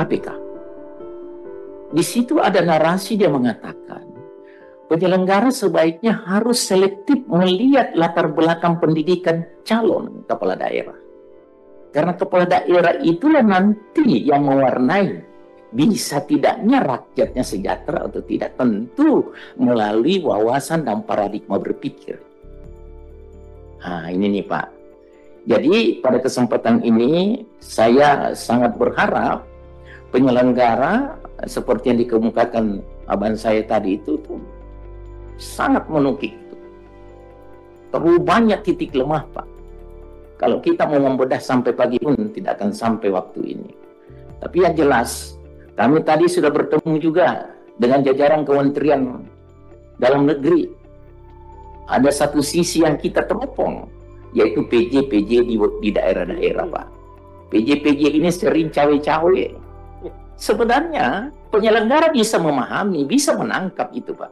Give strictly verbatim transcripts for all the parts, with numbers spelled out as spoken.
A P K. Di situ ada narasi dia mengatakan, penyelenggara sebaiknya harus selektif melihat latar belakang pendidikan calon kepala daerah. Karena kepala daerah itulah nanti yang mewarnai bisa tidaknya rakyatnya sejahtera atau tidak, tentu melalui wawasan dan paradigma berpikir. Nah, ini nih Pak. Jadi pada kesempatan ini saya sangat berharap penyelenggara seperti yang dikemukakan abang saya tadi itu tuh sangat menukik. Terlalu banyak titik lemah Pak. Kalau kita mau membedah sampai pagi pun tidak akan sampai waktu ini. Tapi yang jelas kami tadi sudah bertemu juga dengan jajaran kementerian dalam negeri. Ada satu sisi yang kita teropong, yaitu P J P J di, di daerah-daerah, Pak. P J P J ini sering cawe-cawe. Sebenarnya penyelenggara bisa memahami, bisa menangkap itu, Pak.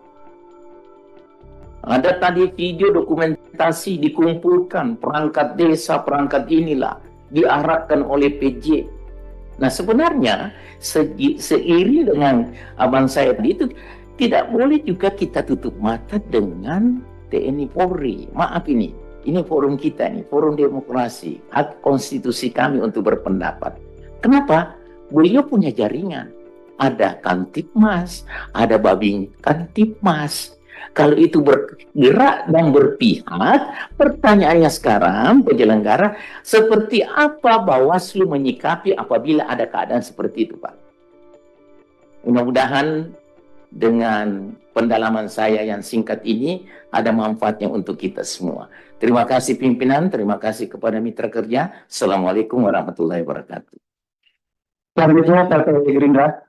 Ada tadi video dokumentasi dikumpulkan, perangkat desa, perangkat inilah, diarahkan oleh P J. Nah sebenarnya seiring dengan abang saya tadi itu, tidak boleh juga kita tutup mata dengan T N I Polri. Maaf ini, ini forum kita ini, forum demokrasi, hak konstitusi kami untuk berpendapat. Kenapa? Beliau punya jaringan. Ada Kantipmas, ada Babin Kantipmas. Kalau itu bergerak dan berpihak, pertanyaannya sekarang penyelenggara, seperti apa Bawaslu menyikapi apabila ada keadaan seperti itu, Pak? Mudah-mudahan dengan pendalaman saya yang singkat ini ada manfaatnya untuk kita semua. Terima kasih pimpinan, terima kasih kepada mitra kerja. Assalamualaikum warahmatullahi wabarakatuh. Selanjutnya, Partai Gerindra.